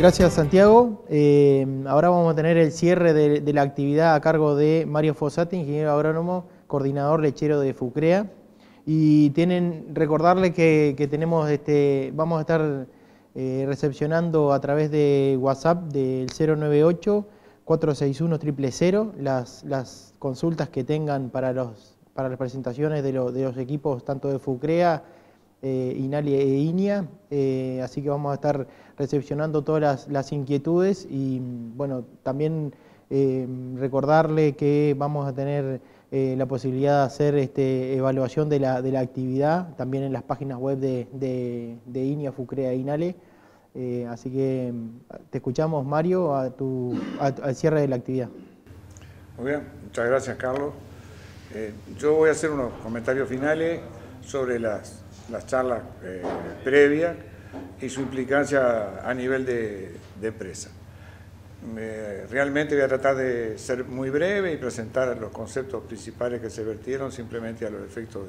Gracias, Santiago. Ahora vamos a tener el cierre de la actividad a cargo de Mario Fossati, ingeniero agrónomo, coordinador lechero de FUCREA. Y recordarle que tenemos vamos a estar recepcionando a través de WhatsApp del 098-461-000 las consultas que tengan para las presentaciones de los equipos tanto de FUCREA, Inale e INIA, así que vamos a estar recepcionando todas las inquietudes y bueno, también recordarle que vamos a tener la posibilidad de hacer evaluación de la actividad también en las páginas web de INIA, FUCREA e Inale, así que te escuchamos, Mario, al cierre de la actividad. Muy bien, muchas gracias, Carlos. Yo voy a hacer unos comentarios finales sobre las charlas previas y su implicancia a nivel de empresa. Realmente voy a tratar de ser muy breve y presentar los conceptos principales que se vertieron, simplemente a los efectos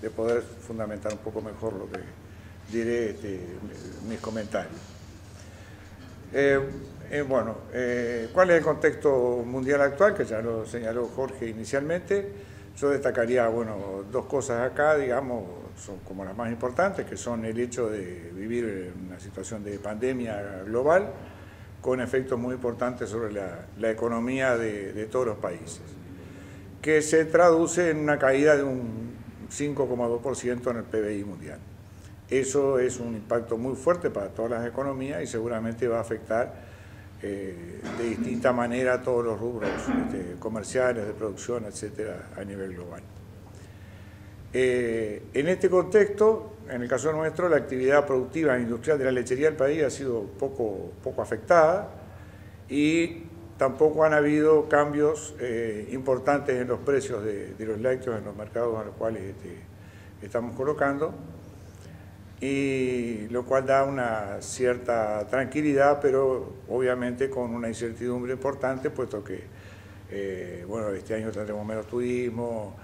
de poder fundamentar un poco mejor lo que diré mis comentarios. ¿Cuál es el contexto mundial actual? Que ya lo señaló Jorge inicialmente. Yo destacaría, dos cosas acá, son como las más importantes, que son el hecho de vivir una situación de pandemia global con efectos muy importantes sobre la economía de todos los países, que se traduce en una caída de un 5,2% en el PBI mundial. Eso es un impacto muy fuerte para todas las economías y seguramente va a afectar de distinta manera a todos los rubros comerciales, de producción, etcétera, a nivel global. En este contexto, en el caso nuestro, la actividad productiva industrial de la lechería del país ha sido poco afectada y tampoco han habido cambios importantes en los precios de los lácteos en los mercados a los cuales estamos colocando, y lo cual da una cierta tranquilidad, pero obviamente con una incertidumbre importante, puesto que este año tendremos menos turismo,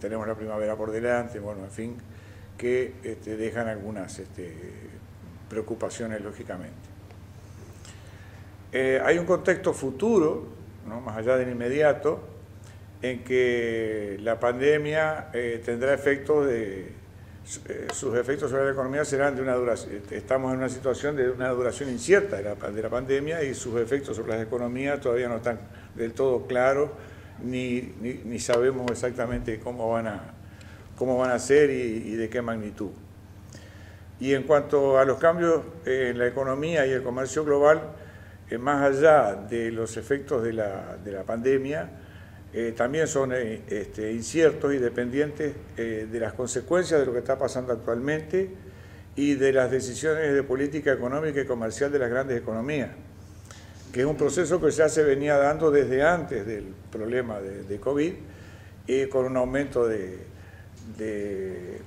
tenemos la primavera por delante, que dejan algunas preocupaciones, lógicamente. Hay un contexto futuro, ¿no?, más allá del inmediato, en que la pandemia tendrá efectos sus efectos sobre la economía serán de una duración, estamos en una situación de una duración incierta de la pandemia, y sus efectos sobre las economías todavía no están del todo claros, ni sabemos exactamente cómo van a ser y de qué magnitud. Y en cuanto a los cambios en la economía y el comercio global, más allá de los efectos de la pandemia, también son inciertos y dependientes de las consecuencias de lo que está pasando actualmente y de las decisiones de política económica y comercial de las grandes economías, que es un proceso que ya se venía dando desde antes del problema de COVID, con un aumento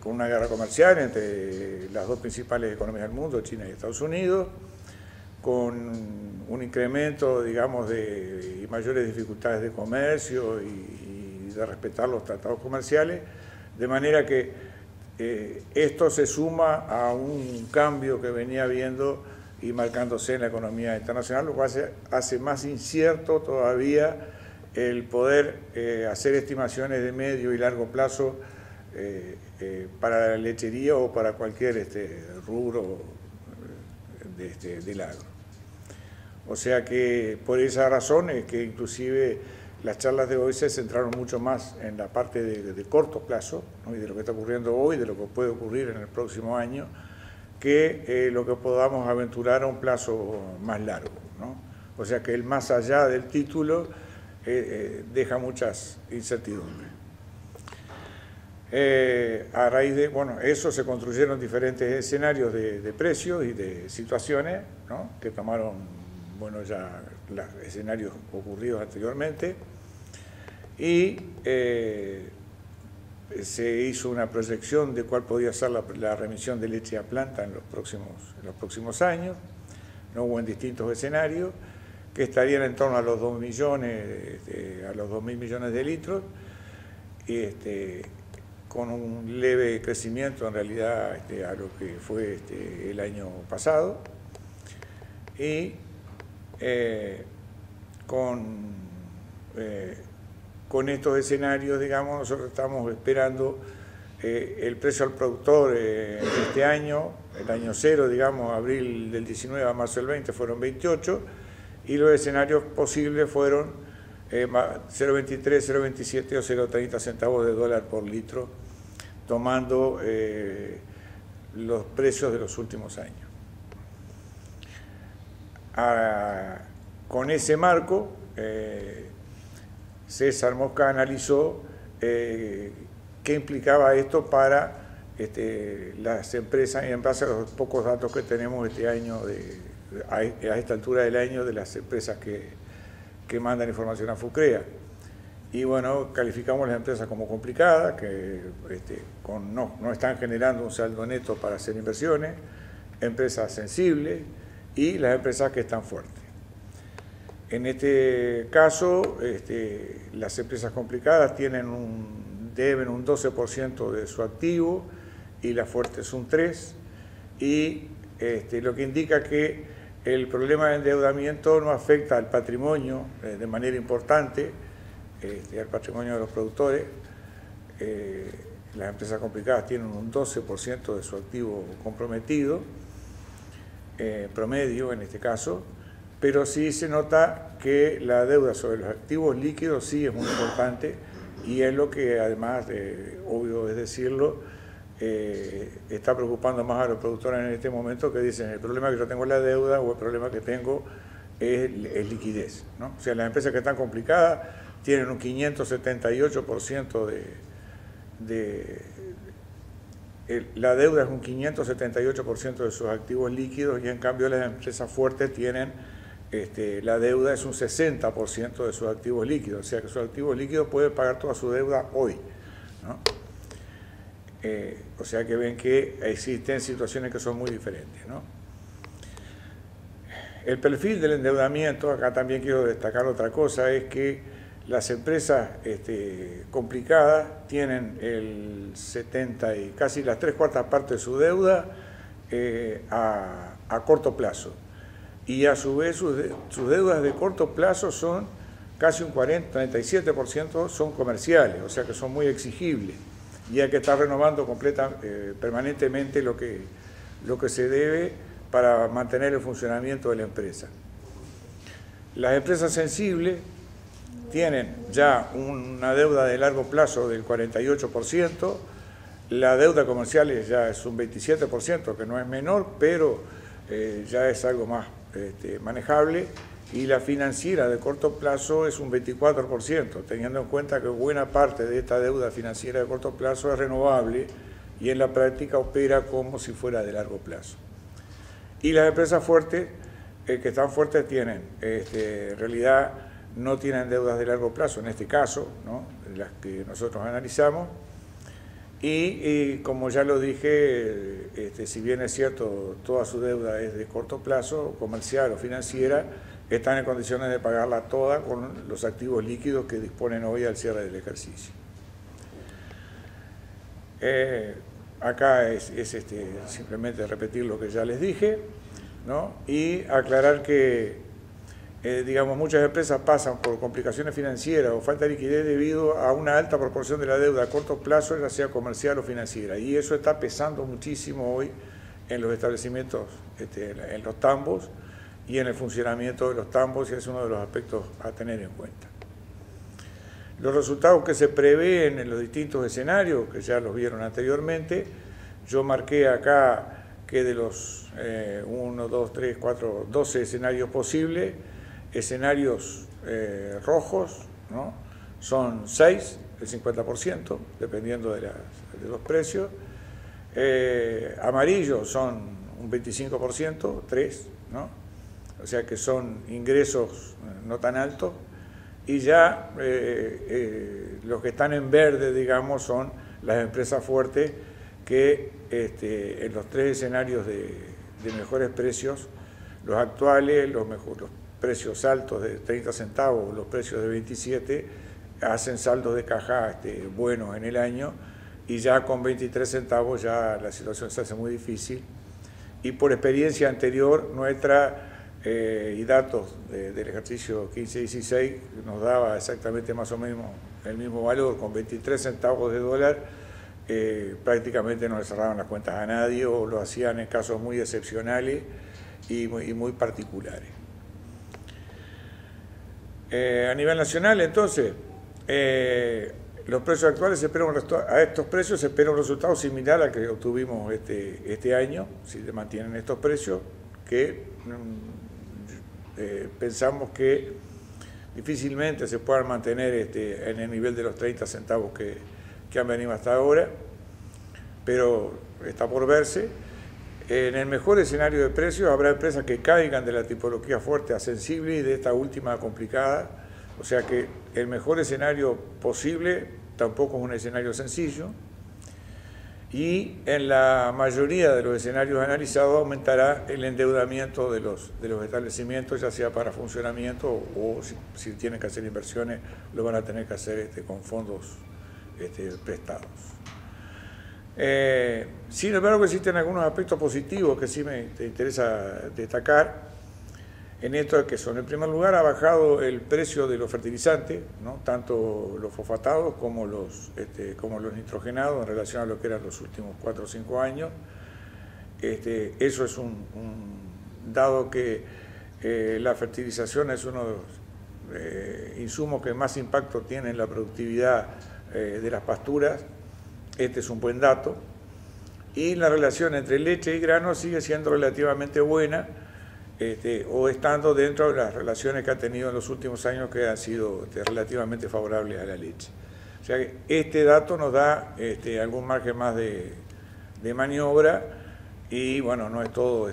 con una guerra comercial entre las dos principales economías del mundo, China y Estados Unidos, con un incremento, de mayores dificultades de comercio y de respetar los tratados comerciales, de manera que esto se suma a un cambio que venía habiendo y marcándose en la economía internacional, lo cual hace más incierto todavía el poder hacer estimaciones de medio y largo plazo para la lechería o para cualquier rubro del agro. O sea que por esa razón es que inclusive las charlas de hoy se centraron mucho más en la parte de corto plazo, ¿no?, y de lo que está ocurriendo hoy, de lo que puede ocurrir en el próximo año, que lo que podamos aventurar a un plazo más largo, ¿no? O sea que el más allá del título deja muchas incertidumbres. A raíz de eso se construyeron diferentes escenarios de precios y de situaciones, ¿no?, que tomaron ya los escenarios ocurridos anteriormente, y se hizo una proyección de cuál podía ser la remisión de leche a planta en los próximos años, ¿no?, o en distintos escenarios, que estarían en torno a los 2.000 millones de litros, con un leve crecimiento en realidad a lo que fue el año pasado. y con estos escenarios, digamos, nosotros estamos esperando el precio al productor este año, el año cero, digamos, abril del 19 a marzo del 20 fueron 28, y los escenarios posibles fueron 0.23, 0.27 o 0.30 centavos de dólar por litro, tomando los precios de los últimos años. Con ese marco, César Mosca analizó qué implicaba esto para las empresas, en base a los pocos datos que tenemos este año, a esta altura del año, de las empresas que mandan información a FUCREA. Y bueno, calificamos las empresas como complicadas, que no están generando un saldo neto para hacer inversiones, empresas sensibles y las empresas que están fuertes. En este caso, las empresas complicadas deben un 12% de su activo y las fuertes un 3%, y lo que indica que el problema de endeudamiento no afecta al patrimonio de manera importante, al patrimonio de los productores. Las empresas complicadas tienen un 12% de su activo comprometido, promedio en este caso, pero sí se nota que la deuda sobre los activos líquidos sí es muy importante, y es lo que además, obvio es decirlo, está preocupando más a los productores en este momento, que dicen el problema que yo tengo es la deuda, o el problema que tengo es liquidez, ¿no? O sea, las empresas que están complicadas tienen un 578% la deuda es un 578% de sus activos líquidos, y en cambio las empresas fuertes tienen, la deuda es un 60% de sus activos líquidos, o sea que sus activos líquidos pueden pagar toda su deuda hoy, ¿no? O sea que ven que existen situaciones que son muy diferentes, ¿no? El perfil del endeudamiento, acá también quiero destacar otra cosa, es que las empresas complicadas tienen el 70 y casi las 3/4 partes de su deuda a corto plazo. Y a su vez sus deudas de corto plazo son casi un 37% son comerciales, o sea que son muy exigibles, y hay que estar renovando permanentemente lo que se debe para mantener el funcionamiento de la empresa. Las empresas sensibles tienen ya una deuda de largo plazo del 48%, la deuda comercial ya es un 27%, que no es menor, pero ya es algo más manejable, y la financiera de corto plazo es un 24%, teniendo en cuenta que buena parte de esta deuda financiera de corto plazo es renovable y en la práctica opera como si fuera de largo plazo. Y las empresas fuertes, que están fuertes, tienen, en realidad no tienen deudas de largo plazo, en este caso, ¿no?, las que nosotros analizamos, y como ya lo dije, si bien es cierto, toda su deuda es de corto plazo, comercial o financiera, están en condiciones de pagarla toda con los activos líquidos que disponen hoy al cierre del ejercicio. Acá es simplemente repetir lo que ya les dije, ¿no?, y aclarar que, digamos, muchas empresas pasan por complicaciones financieras o falta de liquidez debido a una alta proporción de la deuda a corto plazo, ya sea comercial o financiera, y eso está pesando muchísimo hoy en los establecimientos, en los tambos, y en el funcionamiento de los tambos, y es uno de los aspectos a tener en cuenta. Los resultados que se prevén en los distintos escenarios, que ya los vieron anteriormente, yo marqué acá que de los 1, 2, 3, 4, 12 escenarios posibles, escenarios rojos, ¿no?, son 6, el 50%, dependiendo de los precios. Amarillos son un 25%, 3, ¿no?, o sea que son ingresos no tan altos, y ya los que están en verde, digamos, son las empresas fuertes que en los 3 escenarios de mejores precios, los actuales, los precios altos de 30 centavos, los precios de 27, hacen saldos de caja buenos en el año, y ya con 23 centavos ya la situación se hace muy difícil, y por experiencia anterior nuestra y datos del ejercicio 15-16 nos daba exactamente más o menos el mismo valor, con 23 centavos de dólar, prácticamente no le cerraban las cuentas a nadie o lo hacían en casos muy excepcionales y muy particulares. A nivel nacional, entonces, los precios actuales, a estos precios se espera un resultado similar al que obtuvimos este año, si se mantienen estos precios, que pensamos que difícilmente se puedan mantener en el nivel de los 30 centavos que han venido hasta ahora, pero está por verse. En el mejor escenario de precios habrá empresas que caigan de la tipología fuerte a sensible y de esta última complicada, o sea que el mejor escenario posible tampoco es un escenario sencillo, y en la mayoría de los escenarios analizados aumentará el endeudamiento de los establecimientos, ya sea para funcionamiento o si tienen que hacer inversiones, lo van a tener que hacer con fondos prestados. Sin embargo, existen algunos aspectos positivos que sí me interesa destacar en esto de que son, en primer lugar, ha bajado el precio de los fertilizantes, ¿no? Tanto los fosfatados como los nitrogenados en relación a lo que eran los últimos 4 o 5 años. Eso es un dado que la fertilización es uno de los insumos que más impacto tiene en la productividad de las pasturas. Este es un buen dato, y la relación entre leche y grano sigue siendo relativamente buena, o estando dentro de las relaciones que ha tenido en los últimos años, que han sido relativamente favorables a la leche. O sea que este dato nos da algún margen más de maniobra, y bueno, no es todo,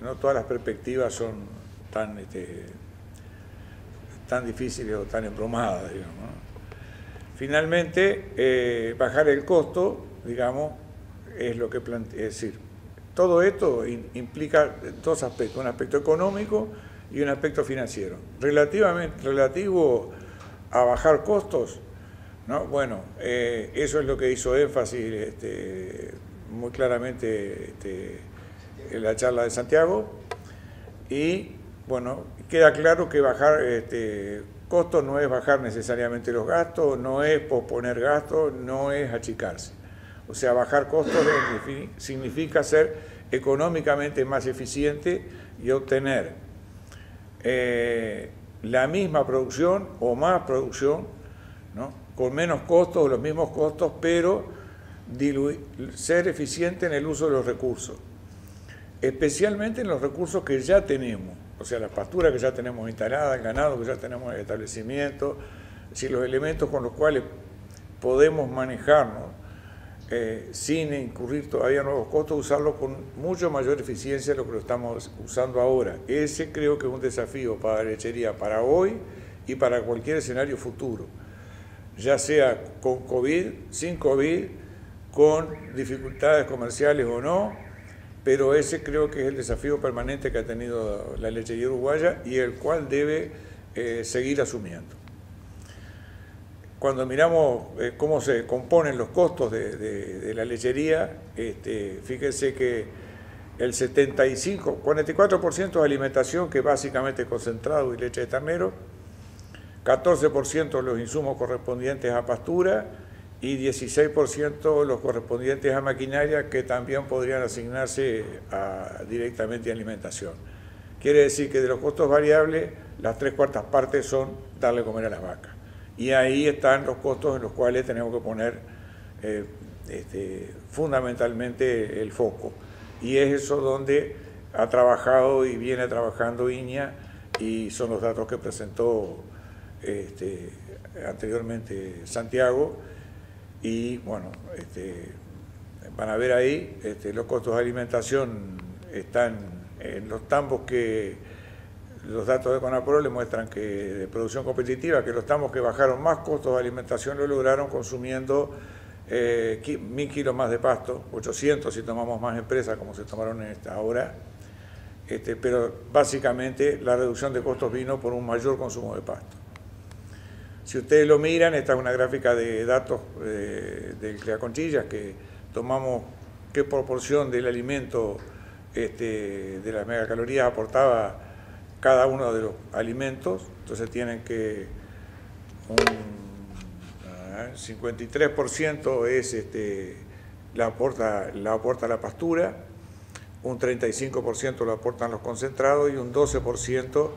no todas las perspectivas son tan difíciles o tan embromadas, digamos, ¿no? Finalmente, bajar el costo, digamos, es lo que plantea, es decir, todo esto implica dos aspectos, un aspecto económico y un aspecto financiero. Relativo a bajar costos, ¿no? Bueno, eso es lo que hizo énfasis muy claramente en la charla de Santiago, y bueno, queda claro que bajar costo no es bajar necesariamente los gastos, no es posponer gastos, no es achicarse. O sea, bajar costos significa ser económicamente más eficiente y obtener la misma producción o más producción, ¿no? Con menos costos o los mismos costos, pero ser eficiente en el uso de los recursos, especialmente en los recursos que ya tenemos. O sea, las pasturas que ya tenemos instaladas, el ganado que ya tenemos en el establecimiento, es decir, los elementos con los cuales podemos manejarnos sin incurrir todavía en nuevos costos, usarlos con mucho mayor eficiencia de lo que lo estamos usando ahora. Ese creo que es un desafío para la lechería para hoy y para cualquier escenario futuro, ya sea con COVID, sin COVID, con dificultades comerciales o no, pero ese creo que es el desafío permanente que ha tenido la lechería uruguaya y el cual debe seguir asumiendo. Cuando miramos cómo se componen los costos de la lechería, fíjense que el 44% de alimentación, que básicamente es concentrado y leche de ternero, 14% los insumos correspondientes a pastura, y 16% los correspondientes a maquinaria, que también podrían asignarse directamente a alimentación. Quiere decir que de los costos variables, las 3/4 partes son darle comer a las vacas. Y ahí están los costos en los cuales tenemos que poner fundamentalmente el foco. Y es eso donde ha trabajado y viene trabajando INIA, y son los datos que presentó anteriormente Santiago. Y bueno, van a ver ahí, los costos de alimentación están en los tambos que los datos de Conapro le muestran que de producción competitiva, que los tambos que bajaron más costos de alimentación lo lograron consumiendo 1000 kilos más de pasto, 800 si tomamos más empresas como se tomaron en esta hora, pero básicamente la reducción de costos vino por un mayor consumo de pasto. Si ustedes lo miran, esta es una gráfica de datos del CREA Conchillas, que tomamos qué proporción del alimento de las megacalorías aportaba cada uno de los alimentos, entonces tienen que un 53% es la aporta la pastura, un 35% lo aportan los concentrados y un 12%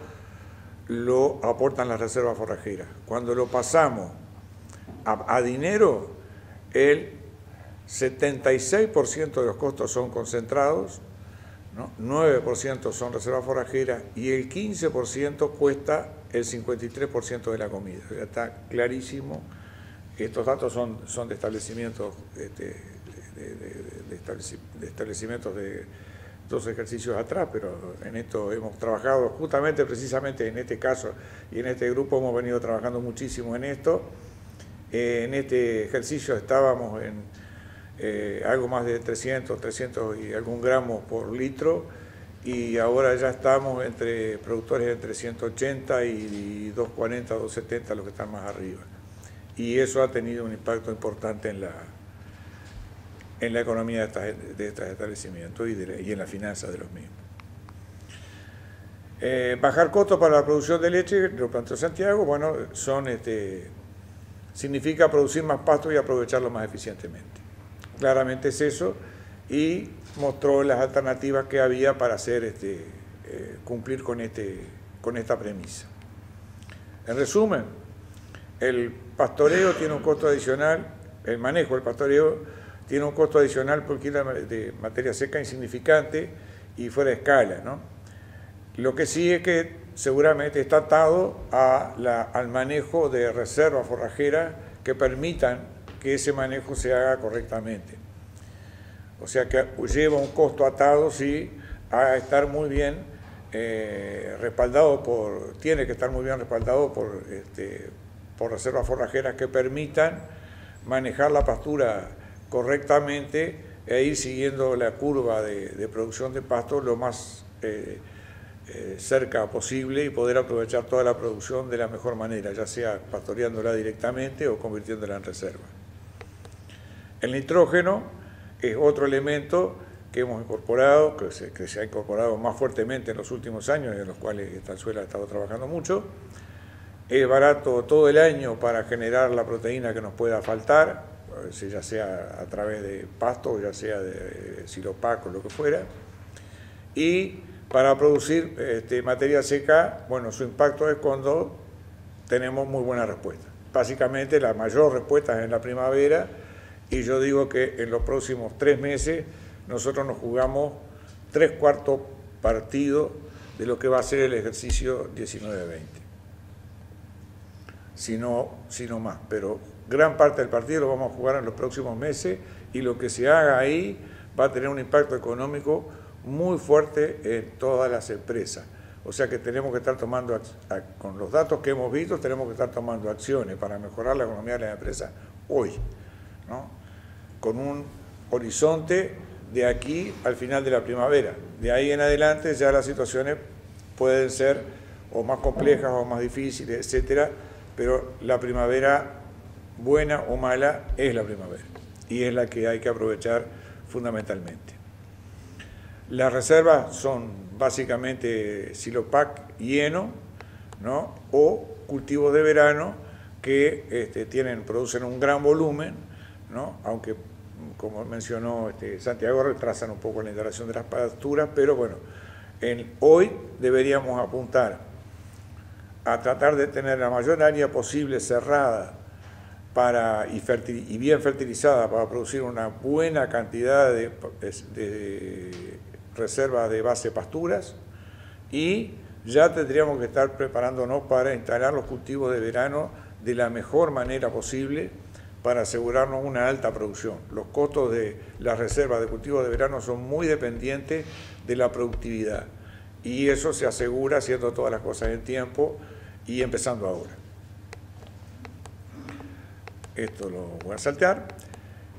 lo aportan las reservas forrajeras. Cuando lo pasamos a dinero, el 76% de los costos son concentrados, ¿no? 9% son reservas forrajeras y el 15% cuesta el 53% de la comida. Ya está clarísimo. Estos datos son de establecimientos de dos ejercicios atrás, pero en esto hemos trabajado precisamente en este caso y en este grupo hemos venido trabajando muchísimo en esto. En este ejercicio estábamos en algo más de 300 y algún gramos por litro y ahora ya estamos entre productores entre 180 y 240, 270 los que están más arriba. Y eso ha tenido un impacto importante en la economía de estos establecimientos y en la finanza de los mismos. Bajar costos para la producción de leche, lo planteó Santiago, bueno, significa producir más pasto y aprovecharlo más eficientemente. Claramente es eso, y mostró las alternativas que había para hacer cumplir con esta premisa. En resumen, el pastoreo tiene un costo adicional, el manejo del pastoreo tiene un costo adicional por kilo de materia seca insignificante y fuera de escala, ¿no? Lo que sí es que seguramente está atado al manejo de reservas forrajeras que permitan que ese manejo se haga correctamente. O sea que lleva un costo atado, sí, a estar muy bien respaldado tiene que estar muy bien respaldado por reservas forrajeras que permitan manejar la pastura correctamente e ir siguiendo la curva de producción de pasto lo más cerca posible y poder aprovechar toda la producción de la mejor manera, ya sea pastoreándola directamente o convirtiéndola en reserva. El nitrógeno es otro elemento que hemos incorporado, que se ha incorporado más fuertemente en los últimos años, en los cuales Estanzuela ha estado trabajando mucho. Es barato todo el año para generar la proteína que nos pueda faltar, ya sea a través de pasto, ya sea de silopaco, lo que fuera. Y para producir materia seca, bueno, su impacto es cuando tenemos muy buena respuesta. Básicamente la mayor respuesta es en la primavera y yo digo que en los próximos 3 meses nosotros nos jugamos 3/4 partido de lo que va a ser el ejercicio 19-20. Si no más, pero gran parte del partido lo vamos a jugar en los próximos meses y lo que se haga ahí va a tener un impacto económico muy fuerte en todas las empresas. O sea que tenemos que estar tomando, con los datos que hemos visto, tenemos que estar tomando acciones para mejorar la economía de las empresas hoy, ¿no? Con un horizonte de aquí al final de la primavera. De ahí en adelante ya las situaciones pueden ser o más complejas o más difíciles, etcétera, pero la primavera, buena o mala, es la primavera y es la que hay que aprovechar fundamentalmente. Las reservas son básicamente silopac, heno, ¿no? O cultivos de verano que producen un gran volumen, ¿no? Aunque, como mencionó Santiago, retrasan un poco la integración de las pasturas, pero bueno, hoy deberíamos apuntar a tratar de tener la mayor área posible cerrada y bien fertilizada para producir una buena cantidad de reservas de base pasturas y ya tendríamos que estar preparándonos para instalar los cultivos de verano de la mejor manera posible para asegurarnos una alta producción. Los costos de las reservas de cultivos de verano son muy dependientes de la productividad y eso se asegura haciendo todas las cosas en tiempo y empezando ahora. Esto lo voy a saltear.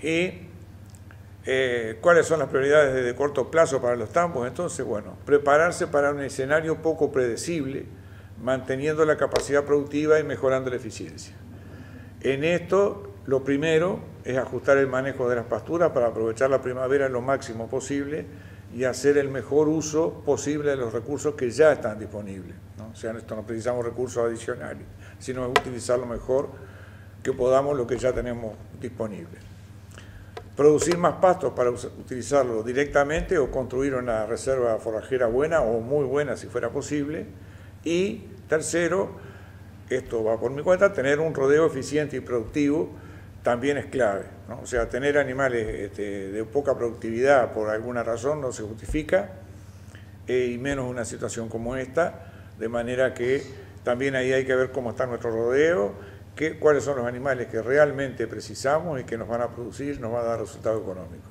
Y ¿cuáles son las prioridades de corto plazo para los tambos? Entonces, bueno, prepararse para un escenario poco predecible, manteniendo la capacidad productiva y mejorando la eficiencia. En esto, lo primero es ajustar el manejo de las pasturas para aprovechar la primavera lo máximo posible y hacer el mejor uso posible de los recursos que ya están disponibles, ¿no? O sea, esto no precisamos recursos adicionales, sino es utilizar lo mejor que podamos lo que ya tenemos disponible. Producir más pastos para utilizarlo directamente o construir una reserva forrajera buena o muy buena si fuera posible. Y tercero, esto va por mi cuenta, tener un rodeo eficiente y productivo también es clave, ¿no? O sea, tener animales de poca productividad por alguna razón no se justifica, y menos una situación como esta, de manera que también ahí hay que ver cómo está nuestro rodeo, cuáles son los animales que realmente precisamos y que nos van a producir, nos va a dar resultado económico.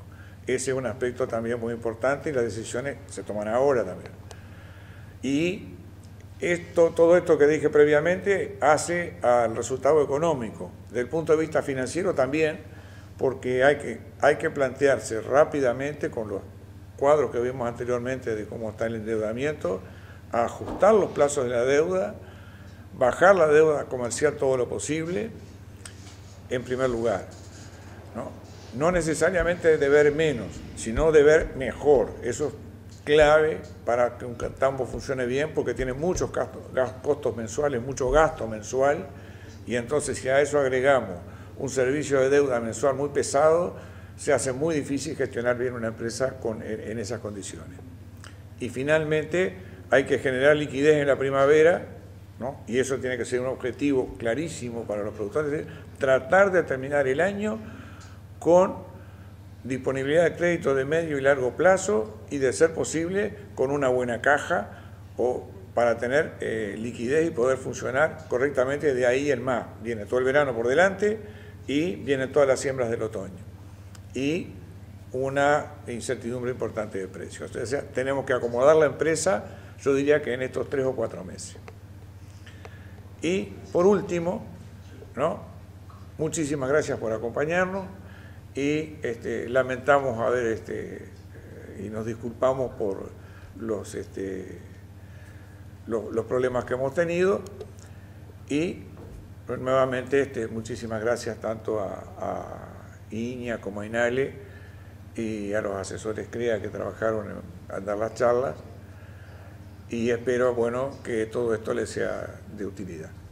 Ese es un aspecto también muy importante y las decisiones se toman ahora también. Y esto, todo esto que dije previamente hace al resultado económico. Desde el punto de vista financiero también, porque hay que plantearse rápidamente con los cuadros que vimos anteriormente de cómo está el endeudamiento, ajustar los plazos de la deuda, bajar la deuda comercial todo lo posible, en primer lugar, ¿no? No necesariamente deber menos, sino deber mejor. Eso es clave para que un tambo funcione bien, porque tiene muchos costos mensuales, mucho gasto mensual, y entonces si a eso agregamos un servicio de deuda mensual muy pesado, se hace muy difícil gestionar bien una empresa en esas condiciones. Y finalmente hay que generar liquidez en la primavera, ¿no? Y eso tiene que ser un objetivo clarísimo para los productores, es decir, tratar de terminar el año con disponibilidad de crédito de medio y largo plazo y, de ser posible, con una buena caja o para tener liquidez y poder funcionar correctamente de ahí en más. Viene todo el verano por delante y vienen todas las siembras del otoño y una incertidumbre importante de precios. O sea, tenemos que acomodar la empresa, yo diría que en estos 3 o 4 meses. Y por último, ¿no? Muchísimas gracias por acompañarnos y lamentamos haber y nos disculpamos por los problemas que hemos tenido, y nuevamente muchísimas gracias tanto a INIA como a Inale y a los asesores CREA que trabajaron en dar las charlas. Y espero, bueno, que todo esto les sea de utilidad.